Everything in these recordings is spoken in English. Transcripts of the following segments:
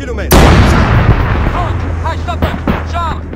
km. Charge! Stoppen! Charge! Shot!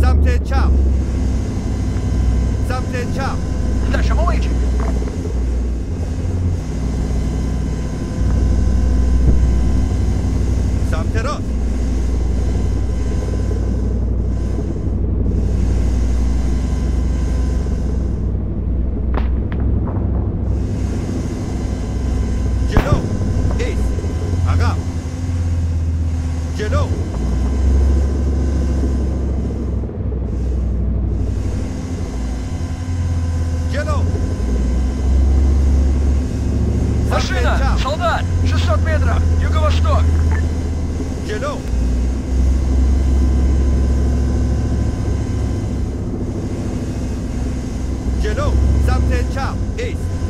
Samtej Chap, East.